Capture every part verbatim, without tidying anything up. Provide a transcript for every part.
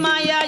Agua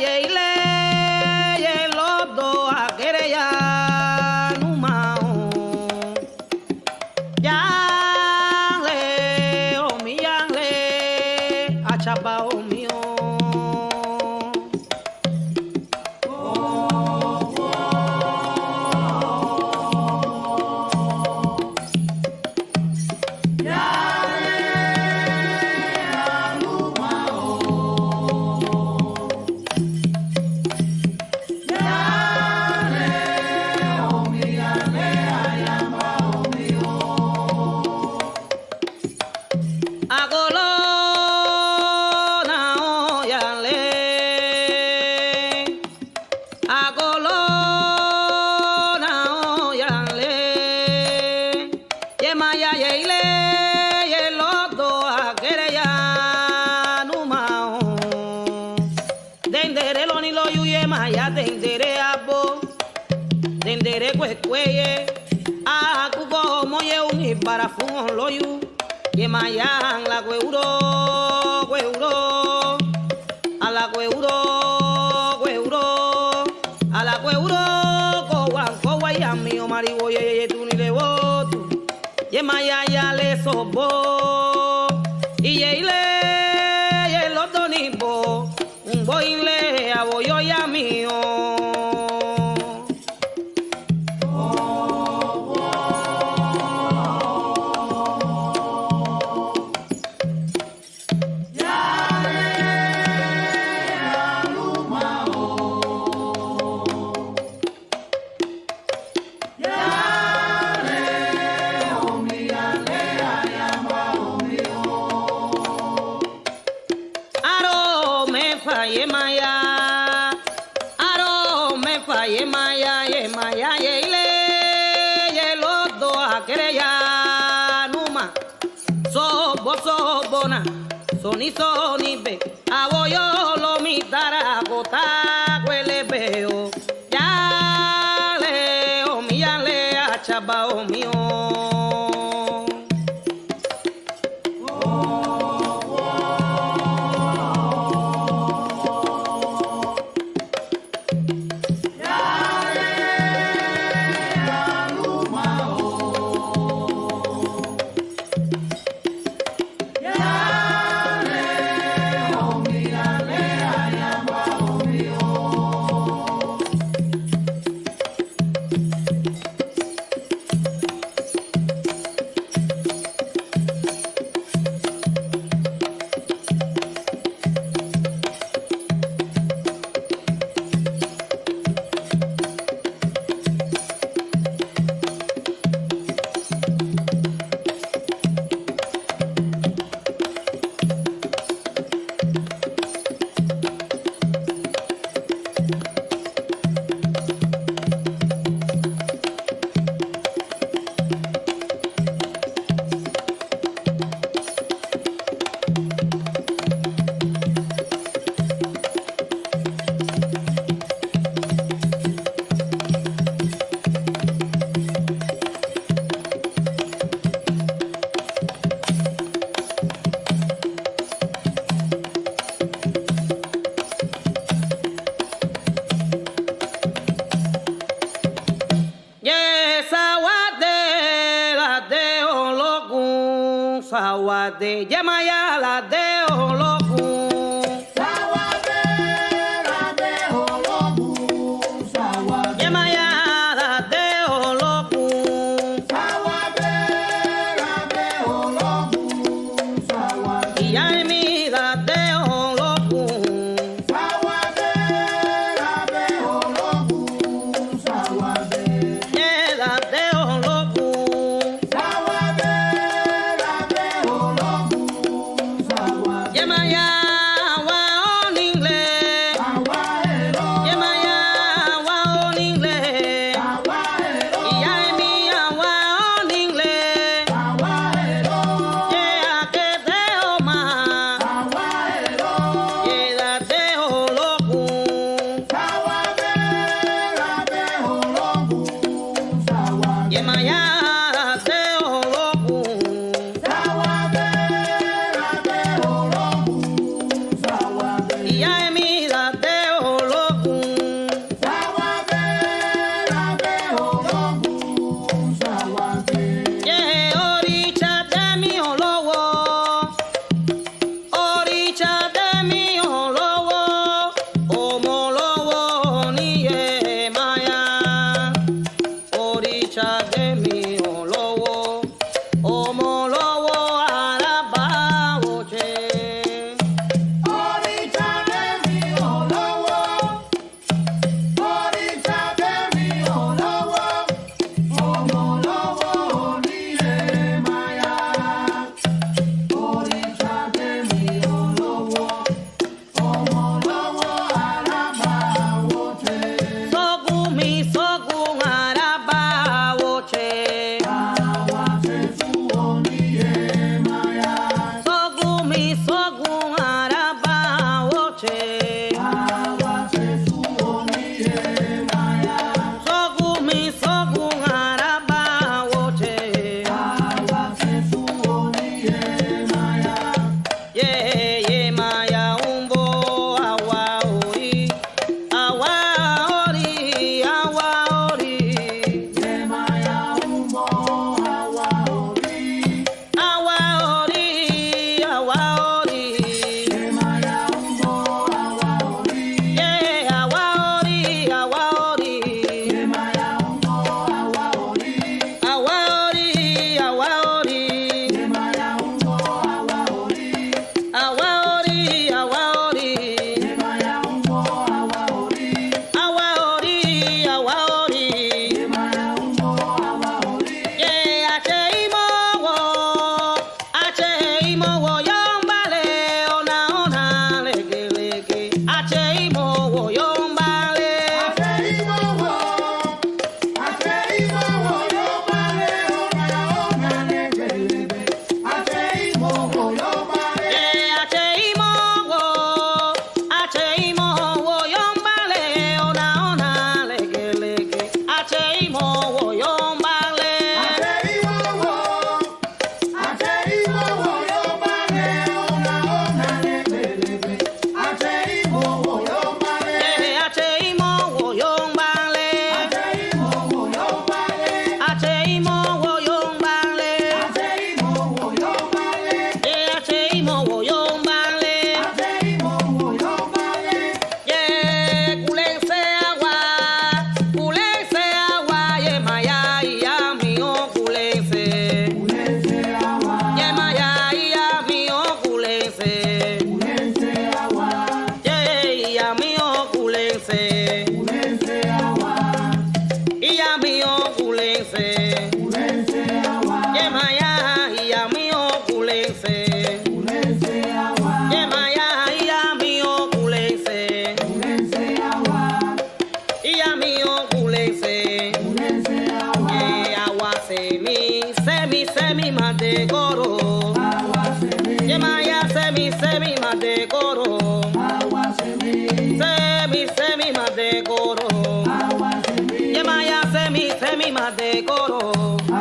de coro, agua se mi, yemaya se mi, se mi más de coro, agua se mi, se mi, se mi más de coro, agua se mi, yemaya se mi, se mi más de coro,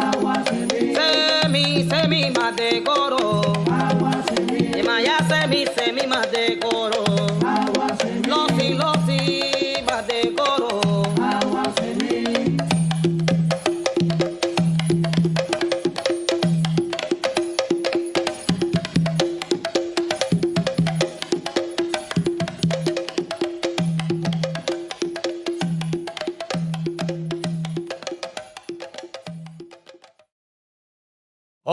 agua se mi, se mi, se mi más de coro, agua se mi, yemaya se mi, se mi más de coro, agua se mi, los y los y más de coro.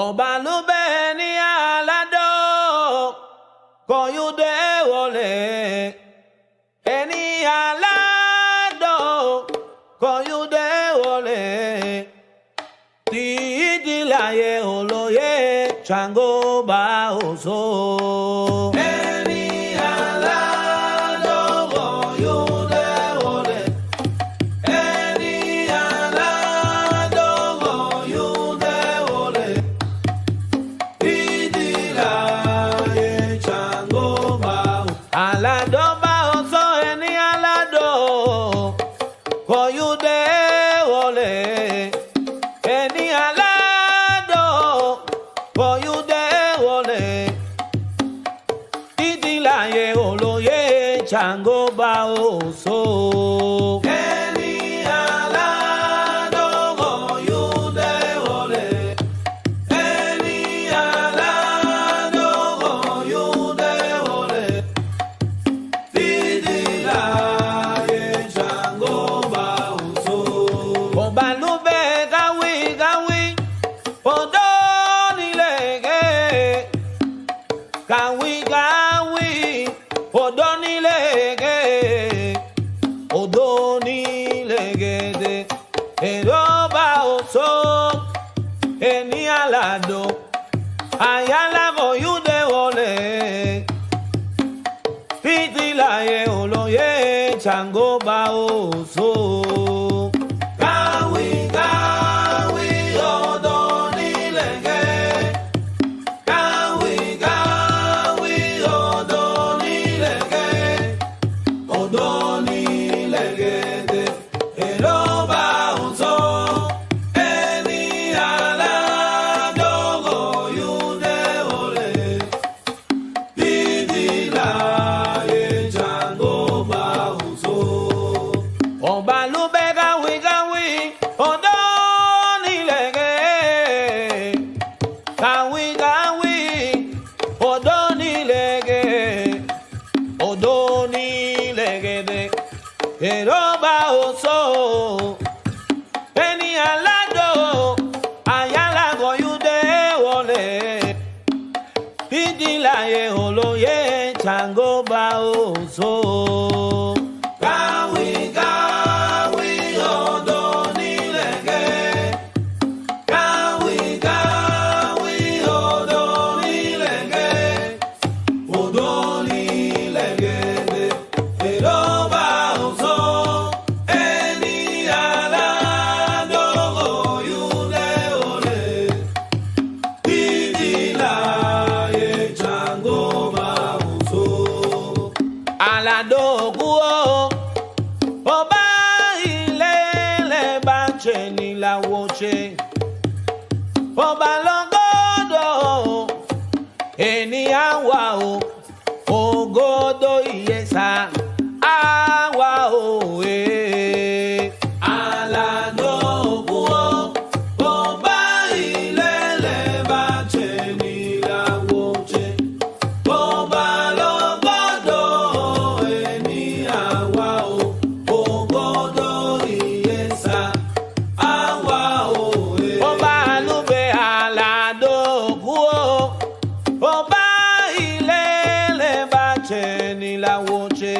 Oba nubeni alado, koyude ole. Eni alado, koyude ole. Ti dilaye oloye, chango ba oso. Chango ba oso. Eni alado goyude ole. Eni alado goyude ole. Tidila ye chango ba oso. Bomba nube gawi gawi. Podoni lege. Gawi gawi. Podoni. Odoni legede, eroba oso, eni alado, ayala boyude ole, pitila ye oloye, chango ba oso. Eroba oso, eni alado, ayala goyude ole, pidila ye oloye, chango ba oso. Gawi gawi odoni lege, gawi gawi odoni lege, odoni lege, eroba. Oba longodo, eni awa o, ogodo iyesa, awa o e. Alado kuo, oba ilele bache ni la woche. Oba longodo, eni awa o, ogodo iyesa. Oba ilele bache ni la woche.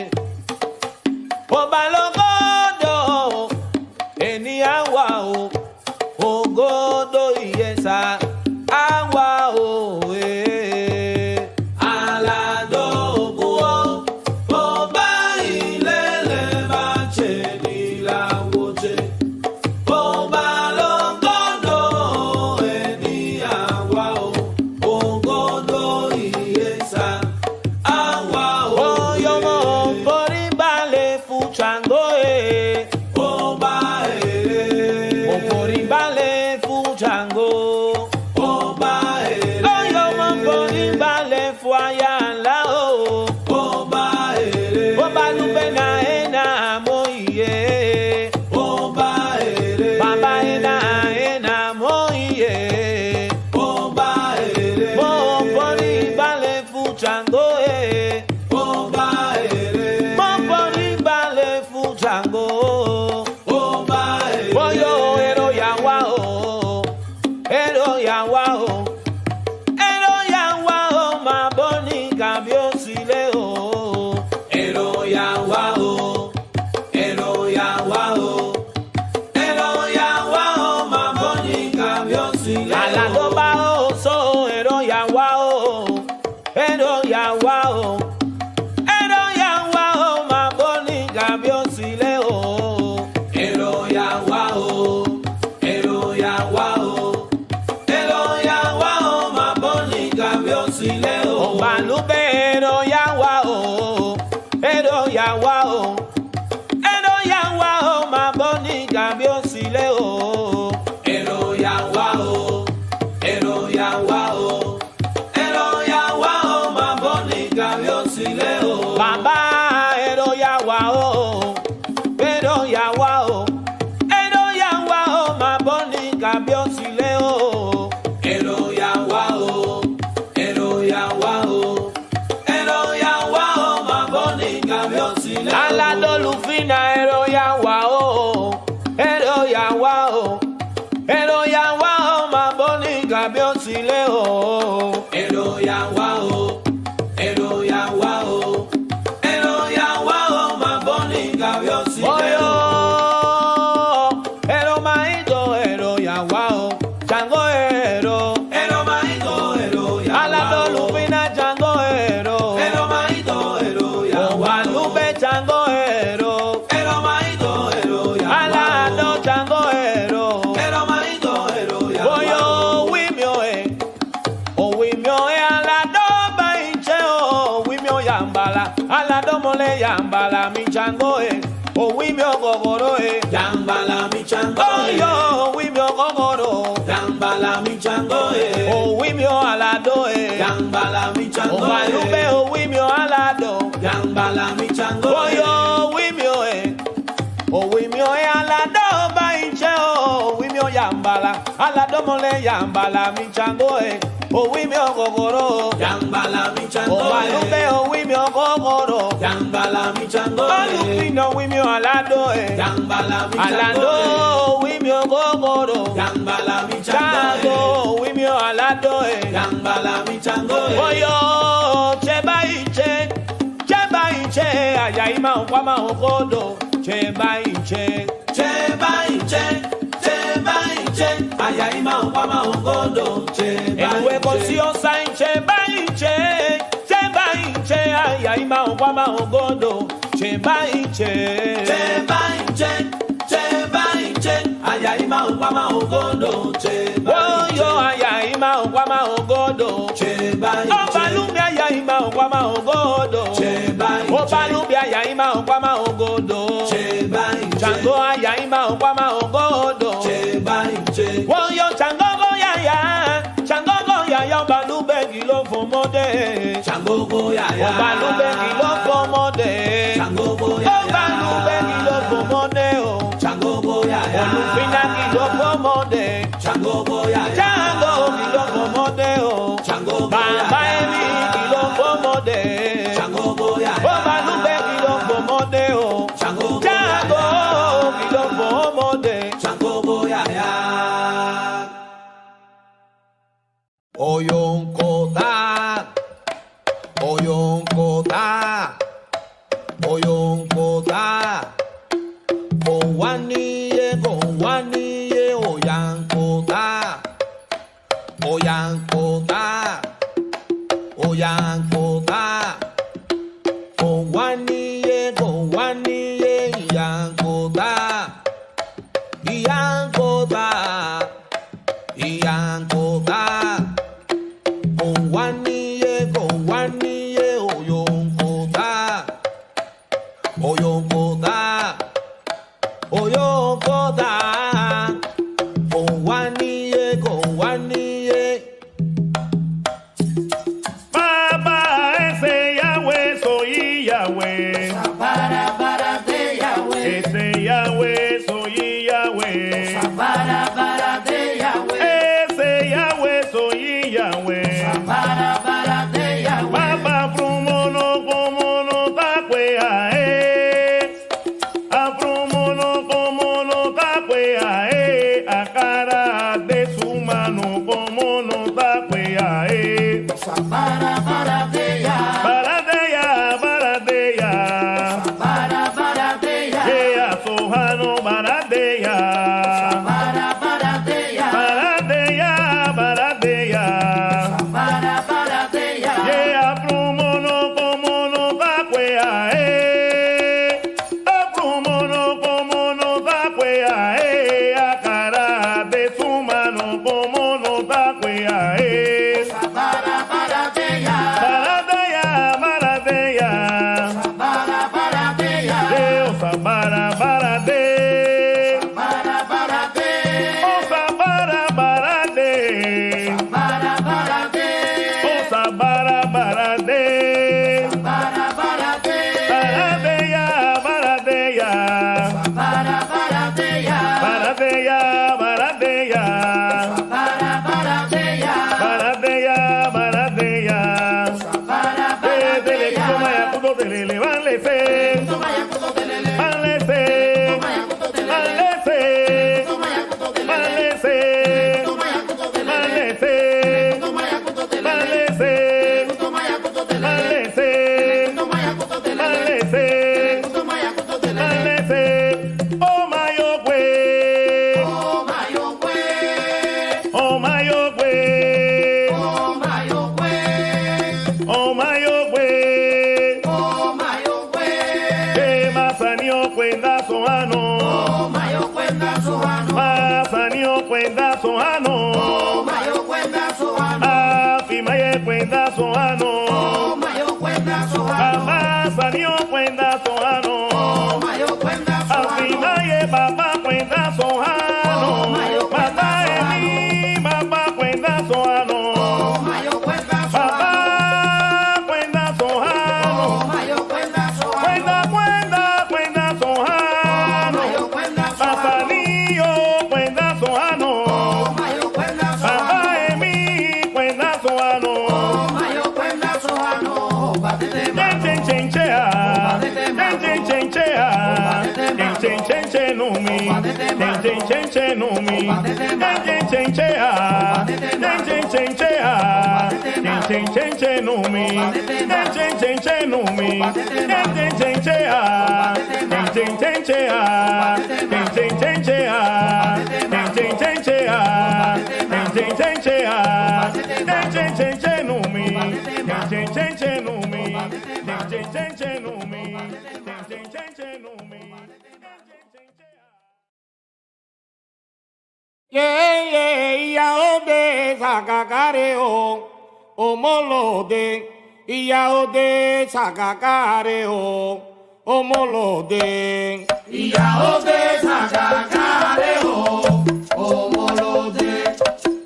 Tambala mi chango, oh yo, wimio gogoro. Tambala mi chango, eh. Oh wimio alado, eh. Tambala mi chango, oh malume, oh wimio alado. Tambala mi chango, oh yo, wimio, eh. Oh wimio alado, bainche, oh wimio yambala, alado mole yambala mi chango, eh. Oh wimio gogoro, yambala mi chango, oh malume, oh wimio gogoro. Yambala mi chango, alupino wimio alado, eh. Yambala mi alado, wimio gogoro. Yambala mi chango, wimio alado, eh. Yambala mi chango, oh yo, chebaiche, chebaiche, ayaima okwama okodo, chebaiche, chebaiche. Ayaima okwama okodo cheba inche. Ewe kosiosa cheba inche, cheba inche. Ayaima okwama okodo cheba inche, cheba inche, cheba inche. Ayaima okwama okodo cheba inche. Oyo ayaima okwama okodo cheba inche. Obalumi ayaima okwama okodo cheba inche. Obalumi ayaima okwama okodo cheba inche. Chango ayaima okwama okodo cheba inche. Won yo changogo yaya, changogo yaya, balube gilo fomode. Changogo yaya, balube gilo fomode. Changogo yaya, balube gilo fomode. Oh, changogo yaya, lupina gilo fomode. Changogo yaya, changogo gilo fomode. Oh, changogo yaya, mama emi gilo fomode. Changogo yaya, oh balube gilo fomode. Oh, changogo changogo gilo fomode. Changogo yaya. Oyon kota, oyon kota, oyon kota, owaniye, owaniye, oyan kota, oyan kota, oyan kota, owaniye, owaniye, iyan kota, iyan kota, iyan kota. Sagagareo, o molode, iaode, sagagareo, o molode, iaode, sagagareo, o molode,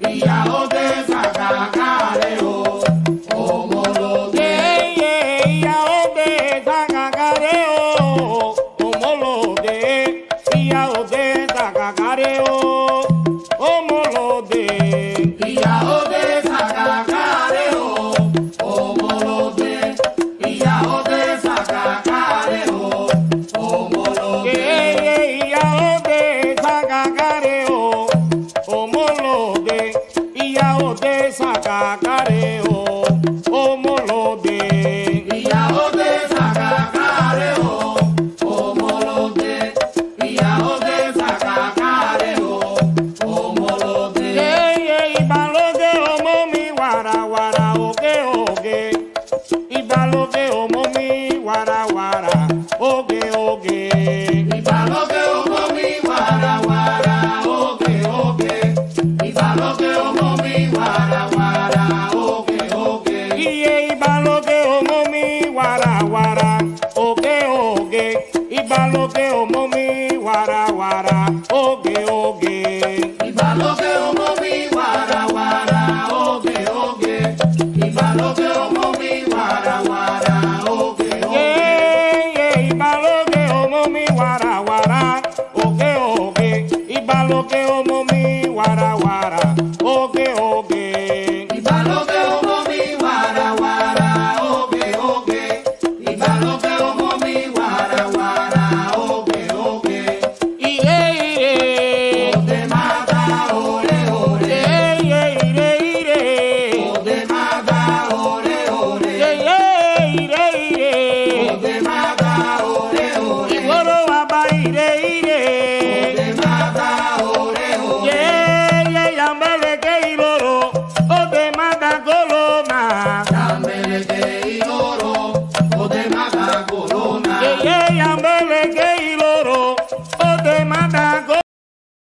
iaode, sagagareo, o molode, iaode, sagagareo, o molode, iaode, sagagareo. Dame el que